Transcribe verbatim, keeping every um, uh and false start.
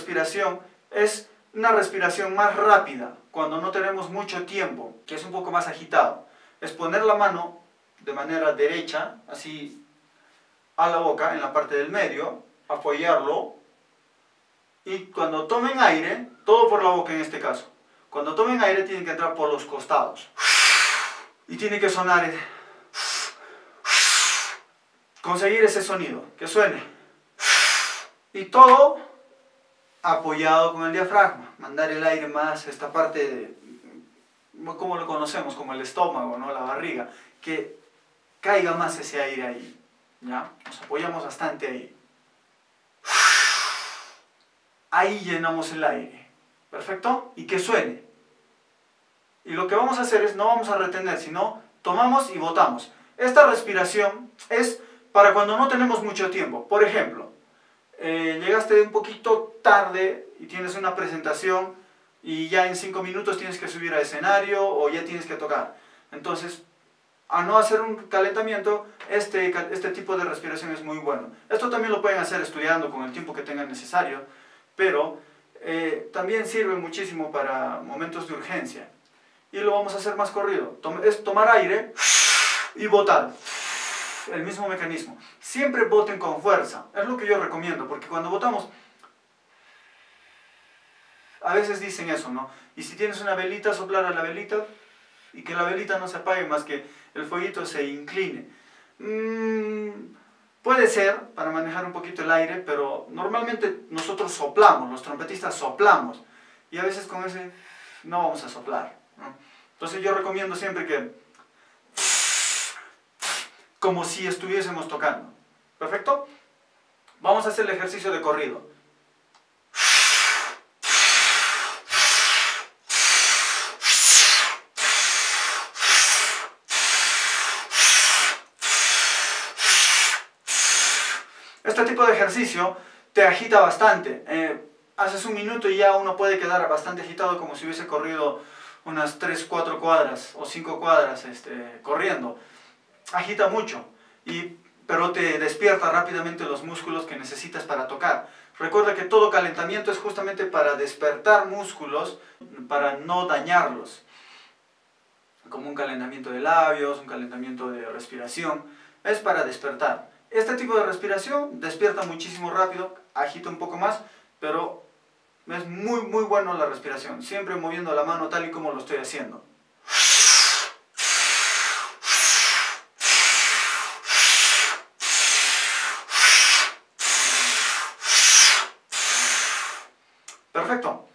respiración es una respiración más rápida, cuando no tenemos mucho tiempo, que es un poco más agitado. Es poner la mano de manera derecha, así a la boca, en la parte del medio, apoyarlo, y cuando tomen aire, todo por la boca en este caso, cuando tomen aire tienen que entrar por los costados, y tiene que sonar, conseguir ese sonido, que suene, y todo apoyado con el diafragma, mandar el aire más esta parte, de, como lo conocemos, como el estómago, ¿no? La barriga, que caiga más ese aire ahí, ¿ya? Nos apoyamos bastante ahí. Ahí llenamos el aire, ¿perfecto? Y que suene. Y lo que vamos a hacer es, no vamos a retener, sino tomamos y botamos. Esta respiración es para cuando no tenemos mucho tiempo. Por ejemplo, eh, llegaste un poquito tarde y tienes una presentación y ya en cinco minutos tienes que subir a escenario o ya tienes que tocar. Entonces, a no hacer un calentamiento, este, este tipo de respiración es muy bueno. Esto también lo pueden hacer estudiando con el tiempo que tengan necesario, pero eh, también sirve muchísimo para momentos de urgencia. Y lo vamos a hacer más corrido. Es tomar aire y botar. El mismo mecanismo. Siempre boten con fuerza. Es lo que yo recomiendo, porque cuando botamos, a veces dicen eso, ¿no? Y si tienes una velita, soplar a la velita y que la velita no se apague, más que el fueguito se incline. Mm, puede ser para manejar un poquito el aire, pero normalmente nosotros soplamos, los trompetistas soplamos. Y a veces con ese no vamos a soplar, ¿no? Entonces yo recomiendo siempre que como si estuviésemos tocando. ¿Perfecto? Vamos a hacer el ejercicio de corrido. Este tipo de ejercicio te agita bastante. Eh, haces un minuto y ya uno puede quedar bastante agitado, como si hubiese corrido unas tres, cuatro cuadras o cinco cuadras este, corriendo. Agita mucho, y, pero te despierta rápidamente los músculos que necesitas para tocar. Recuerda que todo calentamiento es justamente para despertar músculos, para no dañarlos. Como un calentamiento de labios, un calentamiento de respiración, es para despertar. Este tipo de respiración despierta muchísimo rápido, agita un poco más, pero es muy muy bueno la respiración, siempre moviendo la mano tal y como lo estoy haciendo. Perfecto.